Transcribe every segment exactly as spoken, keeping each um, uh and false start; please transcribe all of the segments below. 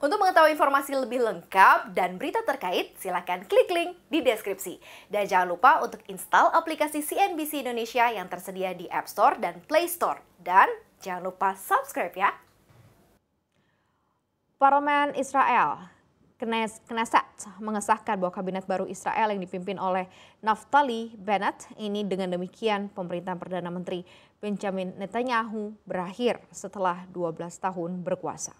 Untuk mengetahui informasi lebih lengkap dan berita terkait, silakan klik link di deskripsi. Dan jangan lupa untuk install aplikasi C N B C Indonesia yang tersedia di App Store dan Play Store. Dan jangan lupa subscribe ya. Parlemen Israel, Knesset, mengesahkan bahwa kabinet baru Israel yang dipimpin oleh Naftali Bennett ini dengan demikian pemerintahan Perdana Menteri Benjamin Netanyahu berakhir setelah dua belas tahun berkuasa.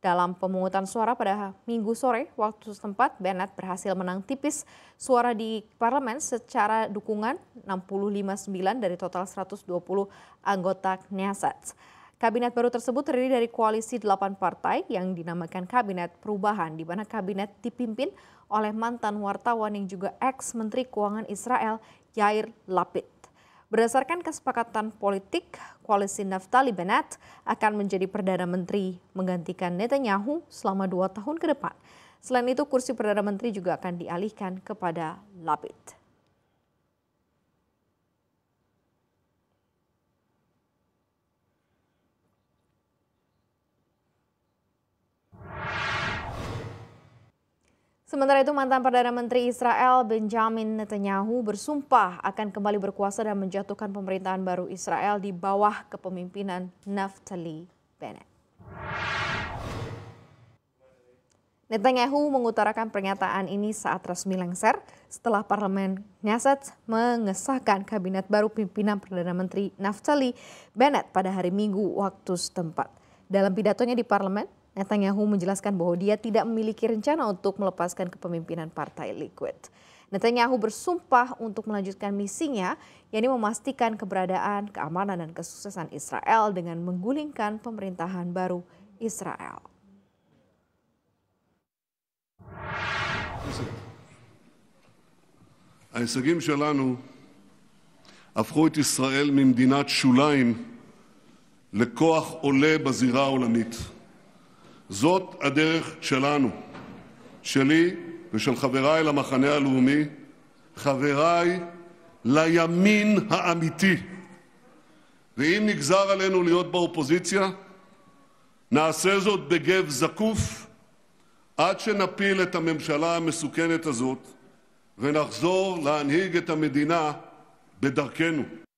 Dalam pemungutan suara pada Minggu sore waktu setempat, Bennett berhasil menang tipis suara di parlemen secara dukungan enam puluh lima koma sembilan dari total seratus dua puluh anggota Knesset. Kabinet baru tersebut terdiri dari koalisi delapan partai yang dinamakan Kabinet Perubahan, di mana kabinet dipimpin oleh mantan wartawan yang juga eks-menteri keuangan Israel, Yair Lapid. Berdasarkan kesepakatan politik, koalisi Naftali Bennett akan menjadi Perdana Menteri menggantikan Netanyahu selama dua tahun ke depan. Selain itu, kursi Perdana Menteri juga akan dialihkan kepada Lapid. Sementara itu, mantan Perdana Menteri Israel Benjamin Netanyahu bersumpah akan kembali berkuasa dan menjatuhkan pemerintahan baru Israel di bawah kepemimpinan Naftali Bennett. Netanyahu mengutarakan pernyataan ini saat resmi lengser setelah parlemen Knesset mengesahkan kabinet baru pimpinan Perdana Menteri Naftali Bennett pada hari Minggu waktu setempat. Dalam pidatonya di parlemen, Netanyahu menjelaskan bahwa dia tidak memiliki rencana untuk melepaskan kepemimpinan Partai Likud. Netanyahu bersumpah untuk melanjutkan misinya, yaitu memastikan keberadaan, keamanan, dan kesuksesan Israel dengan menggulingkan pemerintahan baru Israel. ההישגים שלנו הפכו את ישראל ממדינת שוליים לכוח עולה בזירה העולמית. זאת הדרך שלנו, שלי ושל חבריי למחנה הלאומי, חבריי לימין האמיתי. ואם נגזר עלינו להיות באופוזיציה, נעשה זאת בגב זקוף, עד שנפיל את הממשלה המסוכנת הזאת ונחזור להנהיג את המדינה בדרכנו.